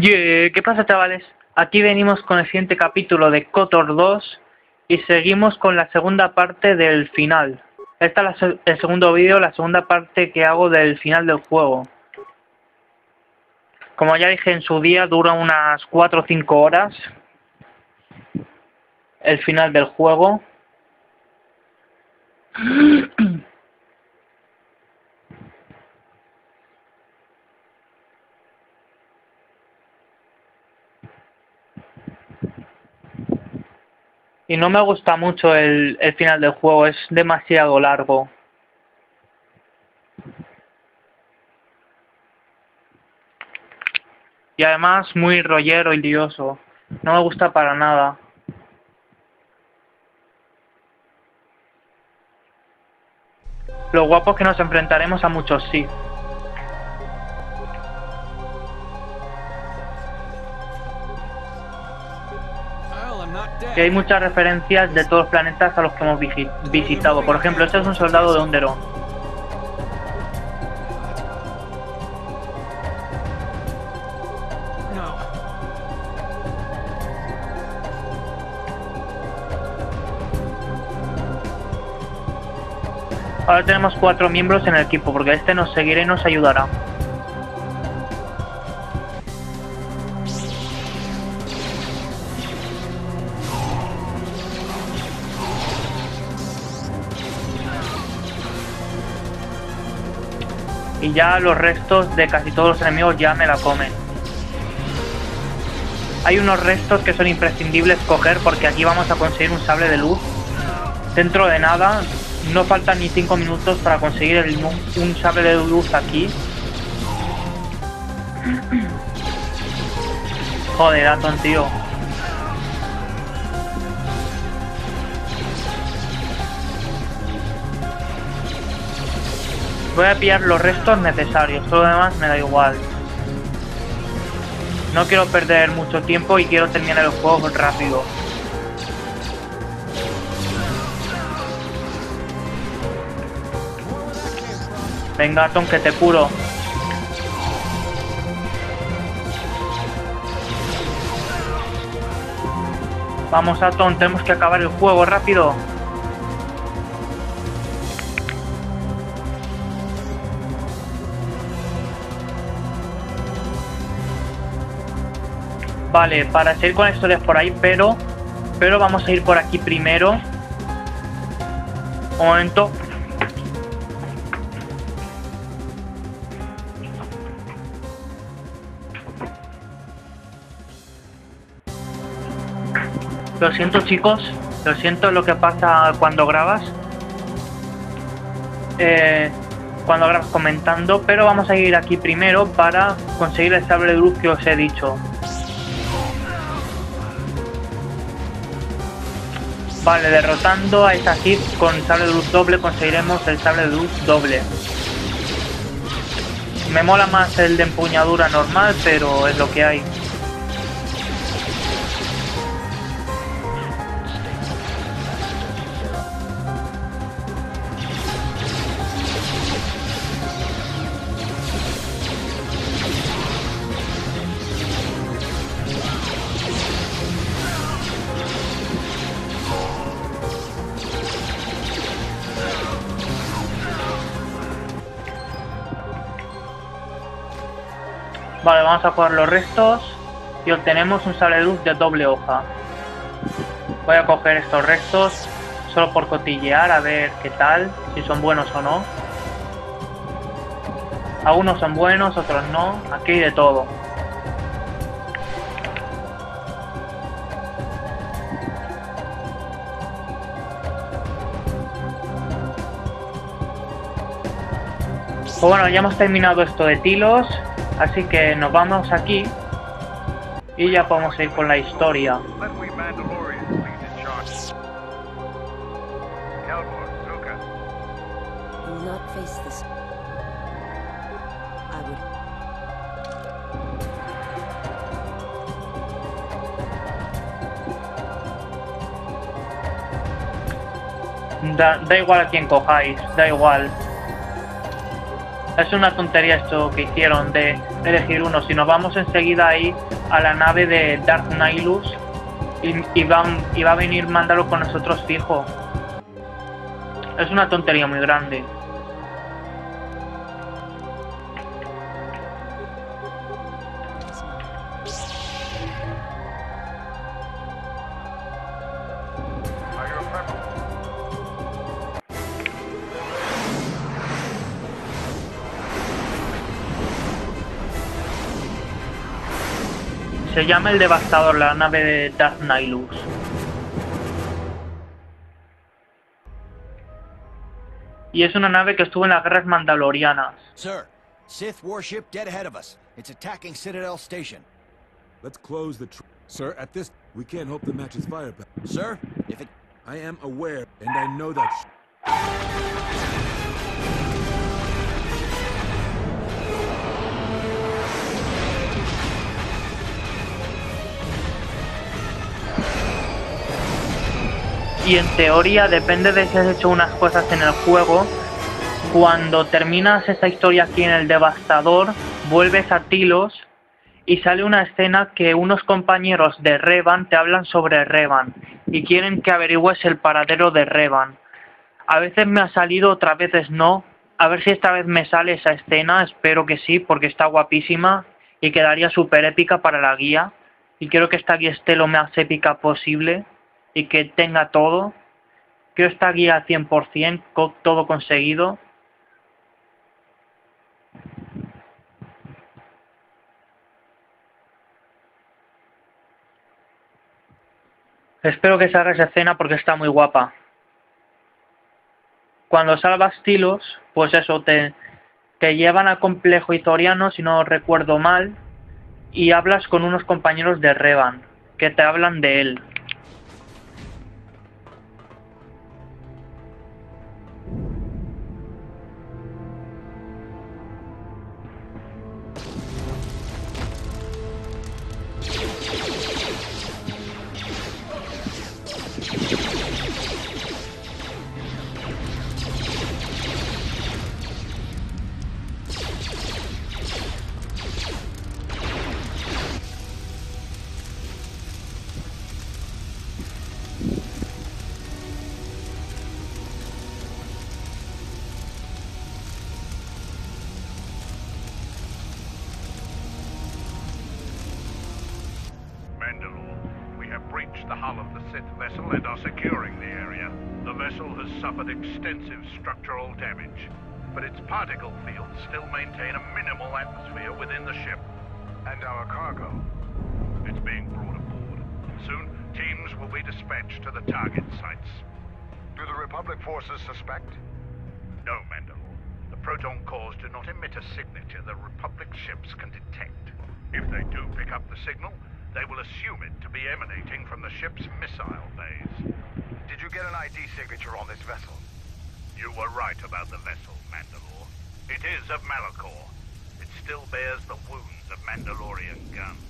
¿Qué pasa, chavales? Aquí venimos con el siguiente capítulo de KotOR 2 y seguimos con la segunda parte del final. Este es el segundo vídeo, la segunda parte que hago del final del juego. Como ya dije en su día, dura unas 4 o 5 horas el final del juego. Y no me gusta mucho el final del juego, es demasiado largo. Y además muy rollero y lioso. No me gusta para nada. Lo guapo es que nos enfrentaremos a muchos Sith. Que hay muchas referencias de todos los planetas a los que hemos visitado. Por ejemplo, este es un soldado de Onderon. Ahora tenemos 4 miembros en el equipo, porque este nos seguirá y nos ayudará. Y ya los restos de casi todos los enemigos ya me la comen. Hay unos restos que son imprescindibles coger porque aquí vamos a conseguir un sable de luz. Dentro de nada, no faltan ni 5 minutos para conseguir un sable de luz aquí. Joder, Atón, tío. Voy a pillar los restos necesarios, todo lo demás me da igual. No quiero perder mucho tiempo y quiero terminar el juego rápido. Venga, Atón, que te curo. Vamos, Atón, tenemos que acabar el juego rápido. Vale, para seguir con historias por ahí, pero vamos a ir por aquí primero. Un momento. Lo siento, chicos. Lo siento, lo que pasa cuando grabas. Cuando grabas comentando, pero vamos a ir aquí primero para conseguir el sable de luz que os he dicho. Vale, derrotando a esta Sith con sable de luz doble conseguiremos el sable de luz doble. Me mola más el de empuñadura normal, pero es lo que hay. Vale, vamos a coger los restos y obtenemos un sable de luz de doble hoja. Voy a coger estos restos solo por cotillear, a ver qué tal, si son buenos o no. Algunos son buenos, otros no. Aquí hay de todo. Pues bueno, ya hemos terminado esto de Telos. Así que nos vamos aquí y ya podemos ir con la historia. Da igual a quién cojáis, da igual. Es una tontería esto que hicieron de elegir uno. Si nos vamos enseguida ahí a la nave de Darth Nihilus, y va a venir Mandalore con nosotros fijo. Es una tontería muy grande. Se llama El Devastador, la nave de Darth Nihilus. Y es una nave que estuvo en las guerras mandalorianas. Sir, Sith warship dead ahead of us. It's attacking Citadel Station. Let's close the Sir, at this we can't hope the match is fired back. Sir, if it I am aware and I know that Y en teoría, depende de si has hecho unas cosas en el juego, cuando terminas esta historia aquí en El Devastador, vuelves a Telos y sale una escena que unos compañeros de Revan te hablan sobre Revan y quieren que averigües el paradero de Revan. A veces me ha salido, otras veces no. A ver si esta vez me sale esa escena, espero que sí, porque está guapísima y quedaría súper épica para la guía. Y quiero que esta guía esté lo más épica posible y que tenga todo. Quiero esta guía 100%, con todo conseguido. Espero que salga esa escena porque está muy guapa. Cuando salvas Telos, pues eso, te llevan al Complejo Ithoriano, si no recuerdo mal, y hablas con unos compañeros de Revan, que te hablan de él. The hull of the Sith vessel and are securing the area. The vessel has suffered extensive structural damage, but its particle fields still maintain a minimal atmosphere within the ship and our cargo. It's being brought aboard. Soon, teams will be dispatched to the target sites. Do the Republic forces suspect? No, Mandalore. The proton cores do not emit a signature the Republic ships can detect. If they do pick up the signal, they will assume it to be emanating from the ship's missile bays. Did you get an ID signature on this vessel? You were right about the vessel, Mandalore. It is of Malachor. It still bears the wounds of Mandalorian guns.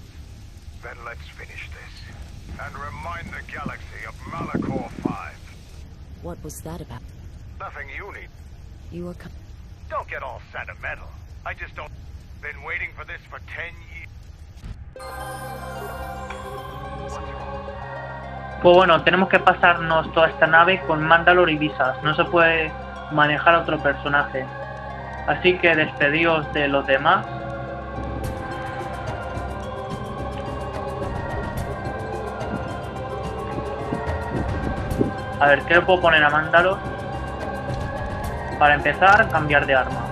Then let's finish this. And remind the galaxy of Malachor 5. What was that about? Nothing you need. You were Don't get all sentimental. I just don't... Been waiting for this for 10 years. Pues bueno, tenemos que pasarnos toda esta nave con Mandalore y Visas. No se puede manejar a otro personaje. Así que despedíos de los demás. A ver, ¿qué le puedo poner a Mandalore? Para empezar, cambiar de arma.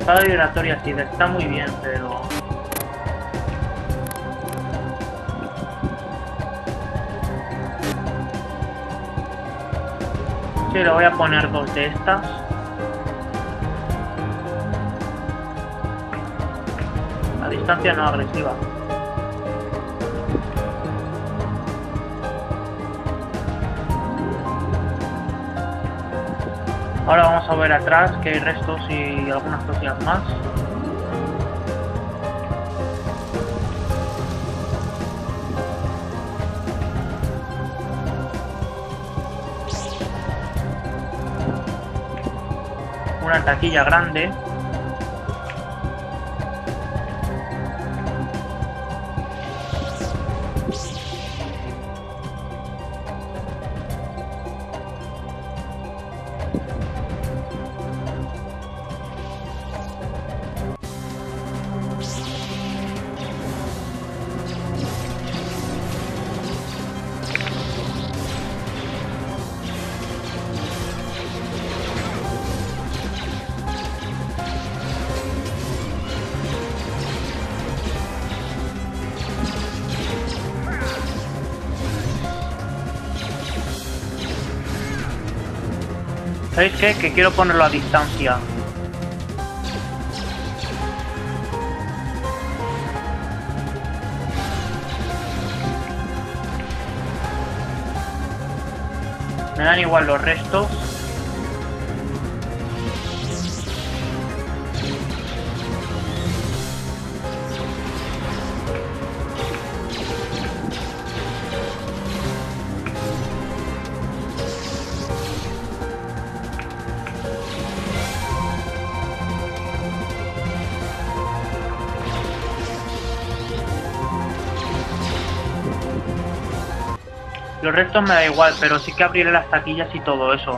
Espada vibratoria sí, está muy bien, pero... Sí, le voy a poner dos de estas. A distancia no agresiva. Ahora vamos a ver atrás que hay restos y algunas cosillas más. una taquilla grande. ¿Sabéis qué? Que quiero ponerlo a distancia. Me dan igual los restos. Los restos me da igual, pero sí que abriré las taquillas y todo eso.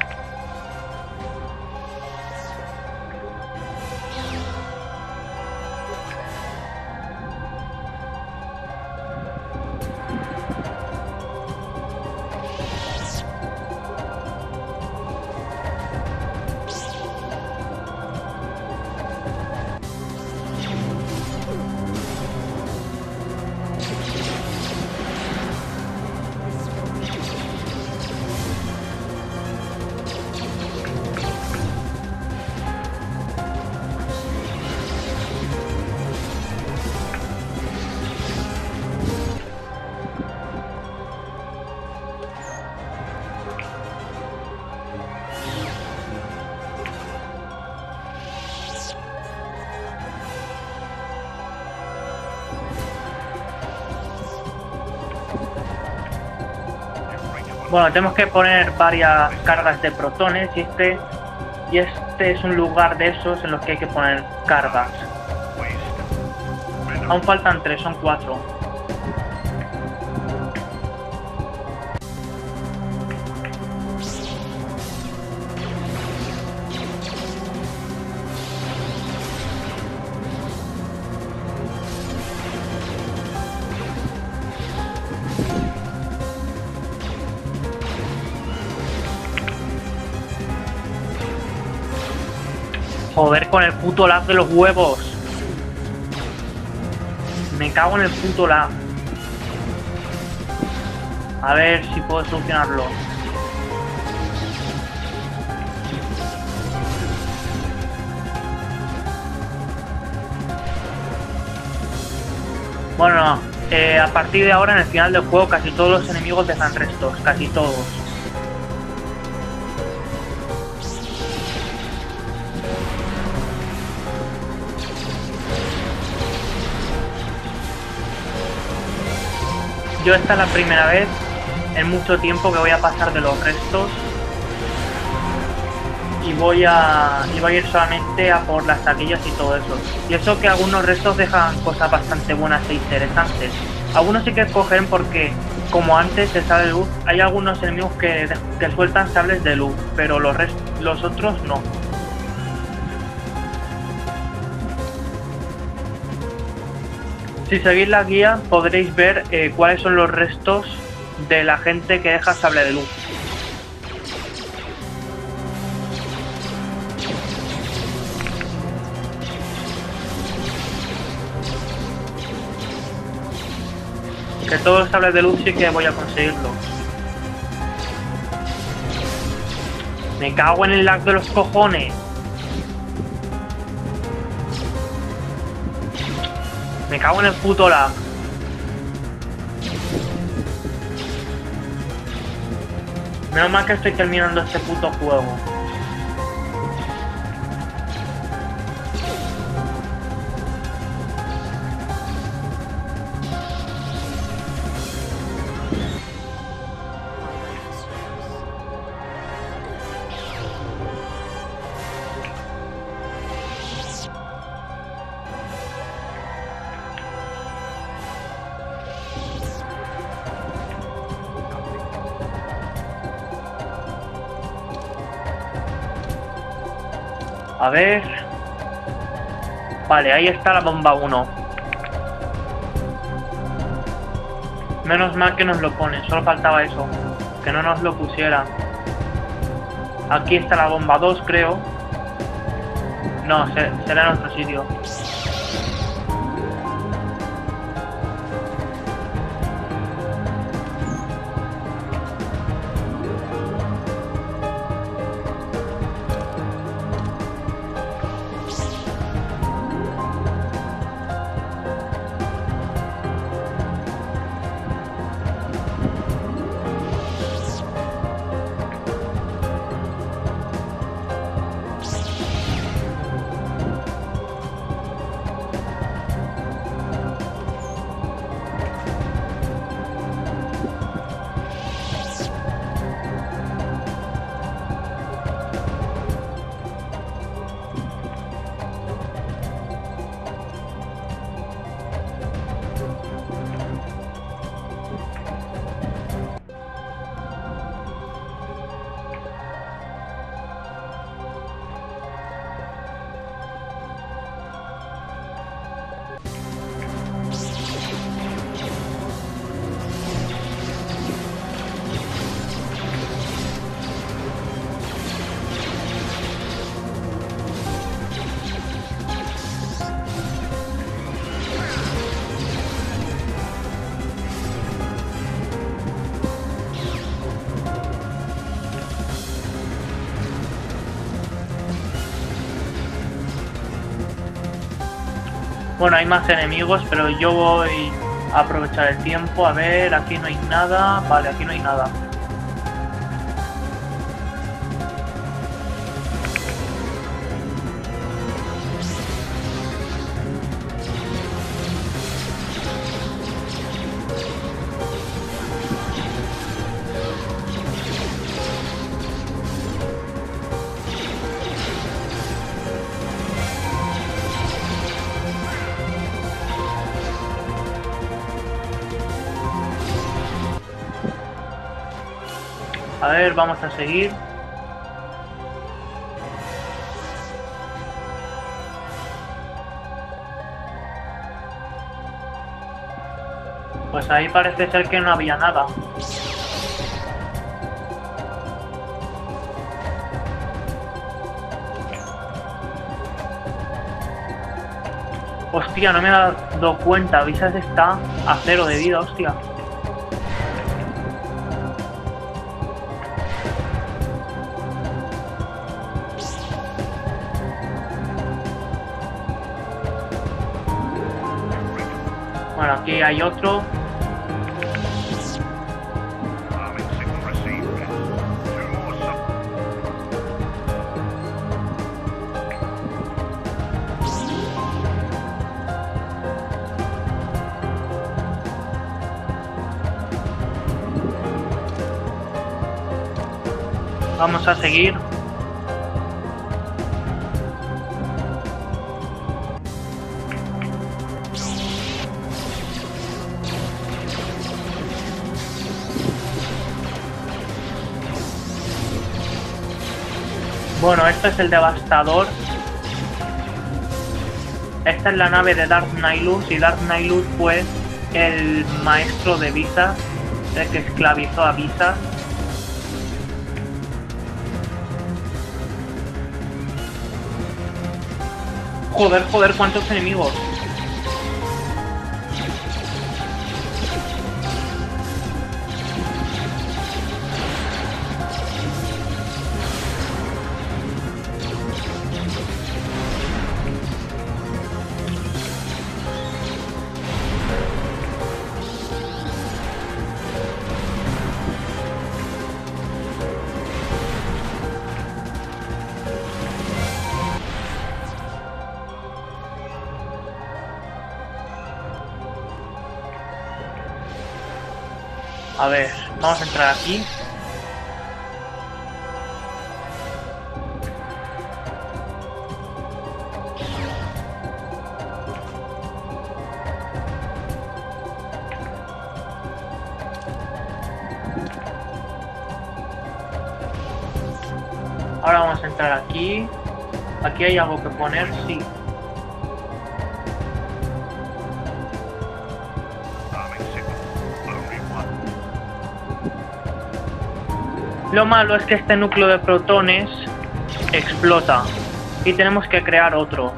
Bueno, tenemos que poner varias cargas de protones y este es un lugar de esos en los que hay que poner cargas. Aún faltan 3, son 4. Joder, con el puto lag de los huevos. Me cago en el puto lag. A ver si puedo solucionarlo. Bueno, a partir de ahora, en el final del juego, casi todos los enemigos dejan restos. Casi todos. Yo esta es la primera vez en mucho tiempo que voy a pasar de los restos y voy a ir solamente a por las taquillas y todo eso. Y eso que algunos restos dejan cosas bastante buenas e interesantes. Algunos sí que cogen porque, como antes, se sale de luz. Hay algunos enemigos que sueltan sables de luz, pero los otros no. Si seguís la guía podréis ver cuáles son los restos de la gente que deja sable de luz. Que todos los sables de luz sí que voy a conseguirlo. Me cago en el lag de los cojones. Me cago en el puto lag. Menos mal que estoy terminando este puto juego. A ver. Vale, ahí está la bomba 1. Menos mal que nos lo pone, solo faltaba eso. Que no nos lo pusiera. Aquí está la bomba 2, creo. No, será en otro sitio. Bueno, hay más enemigos, pero yo voy a aprovechar el tiempo. A ver, aquí no hay nada. Vale, aquí no hay nada. A ver, vamos a seguir. Pues ahí parece ser que no había nada. Hostia, no me he dado cuenta. Visas está a 0 de vida, hostia. Aquí hay otro. Vamos a seguir. Bueno, esto es el Devastador. Esta es la nave de Darth Nihilus. Y Darth Nihilus fue el maestro de Visas, el que esclavizó a Visas. Joder, joder, cuántos enemigos. A ver, vamos a entrar aquí. Ahora vamos a entrar aquí. Aquí hay algo que poner, sí. Lo malo es que este núcleo de protones explota y tenemos que crear otro.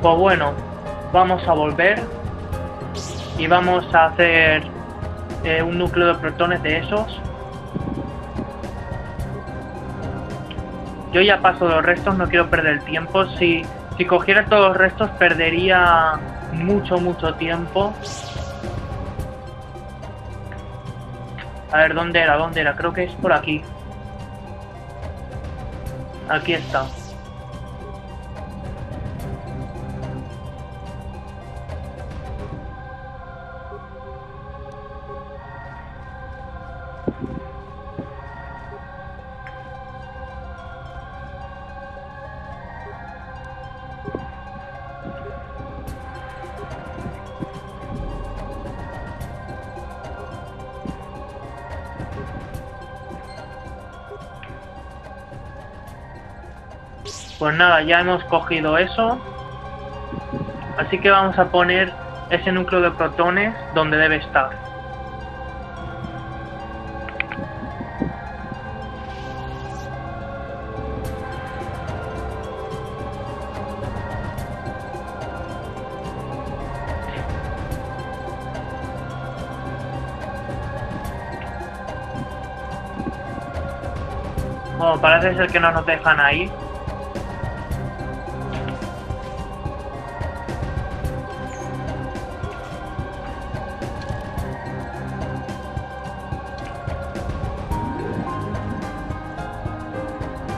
Pues bueno, vamos a volver y vamos a hacer un núcleo de protones de esos. Yo ya paso los restos, no quiero perder tiempo. Si cogiera todos los restos perdería mucho tiempo. A ver, ¿dónde era? Creo que es por aquí. Aquí está. Pues nada, ya hemos cogido eso, así que vamos a poner ese núcleo de protones donde debe estar. Bueno, parece ser que no nos dejan ahí.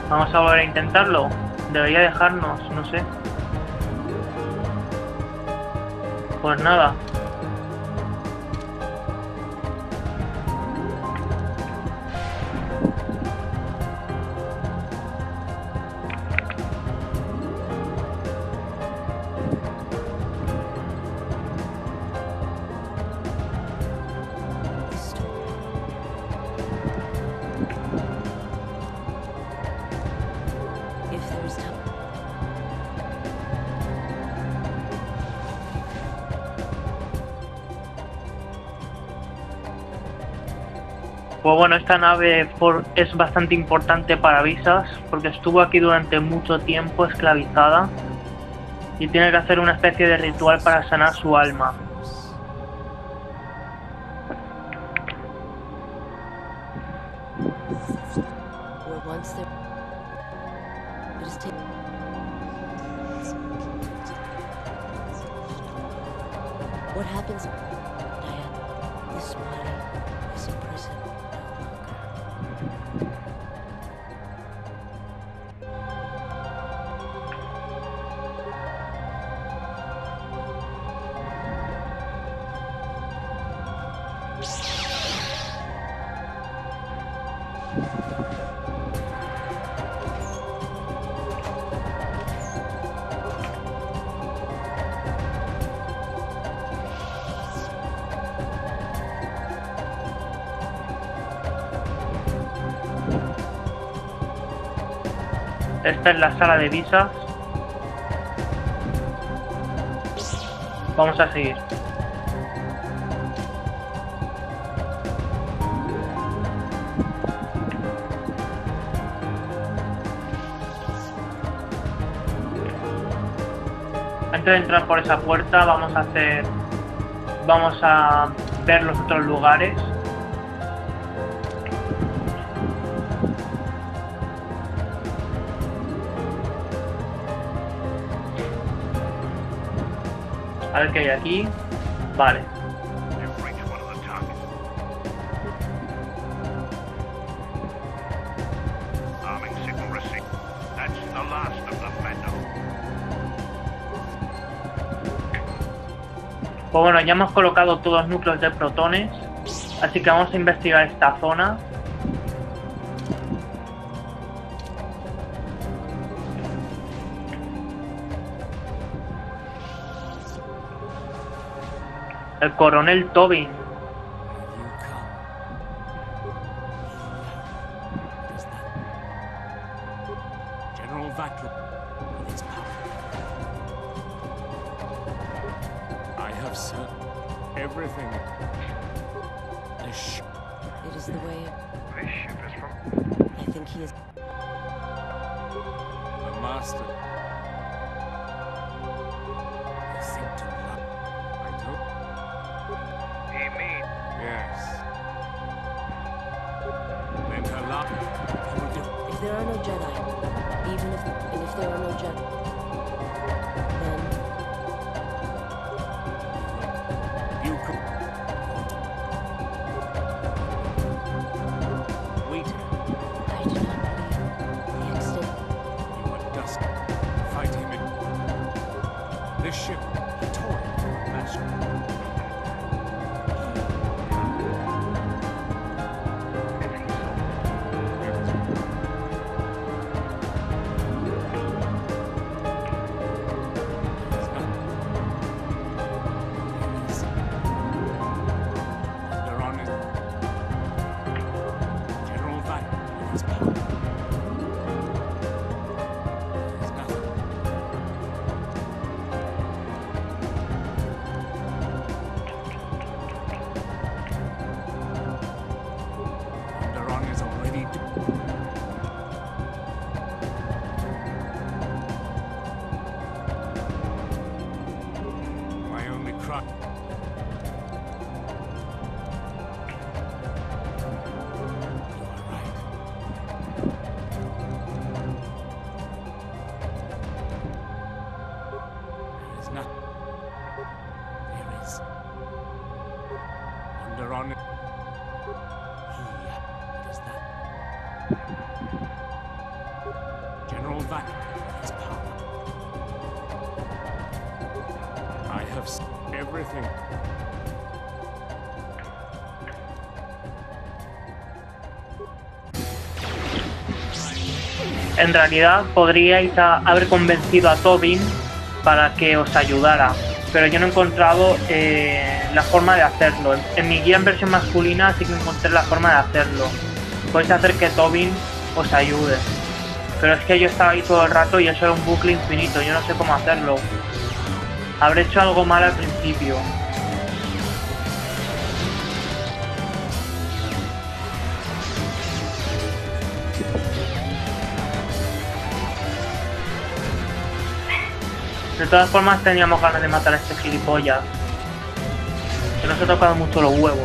Vamos a volver a intentarlo. Debería dejarnos, no sé. Pues nada. Pues bueno, esta nave es bastante importante para Visas porque estuvo aquí durante mucho tiempo esclavizada y tiene que hacer una especie de ritual para sanar su alma. Esta es la sala de visas. Vamos a seguir. Antes de entrar por esa puerta vamos a ver los otros lugares. A ver qué hay aquí. Vale. Pues bueno, ya hemos colocado todos los núcleos de protones, así que vamos a investigar esta zona. El coronel Tobin. En realidad podríais haber convencido a Tobin para que os ayudara, pero yo no he encontrado la forma de hacerlo. En mi guía en versión masculina sí que encontré la forma de hacerlo. Podéis hacer que Tobin os ayude, pero es que yo estaba ahí todo el rato y eso era un bucle infinito, yo no sé cómo hacerlo. Habré hecho algo mal al principio. De todas formas teníamos ganas de matar a este gilipollas, que nos ha tocado mucho los huevos.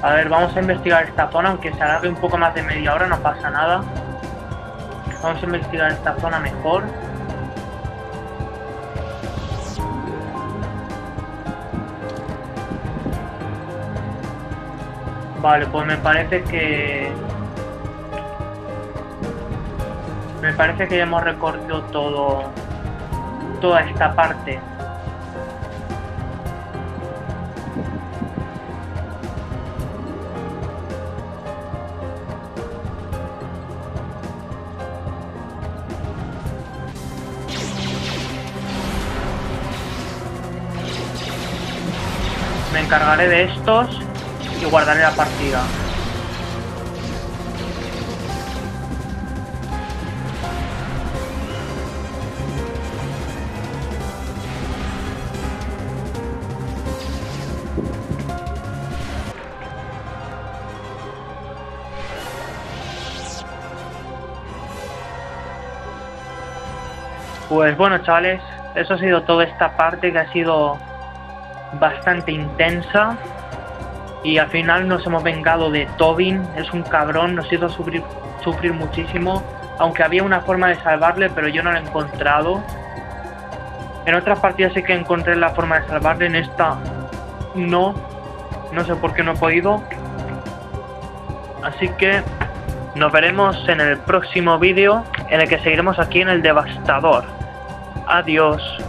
A ver, vamos a investigar esta zona, aunque se alargue un poco más de media hora, no pasa nada. Vamos a investigar esta zona mejor. Vale, pues me parece que ya hemos recorrido toda esta parte. Cargaré de estos y guardaré la partida. Pues bueno, chavales, eso ha sido toda esta parte que ha sido bastante intensa. Y al final nos hemos vengado de Tobin. Es un cabrón, nos hizo sufrir muchísimo. Aunque había una forma de salvarle, pero yo no la he encontrado. En otras partidas sí que encontré la forma de salvarle, en esta no. No sé por qué no he podido. Así que nos veremos en el próximo vídeo, en el que seguiremos aquí en El Devastador. Adiós.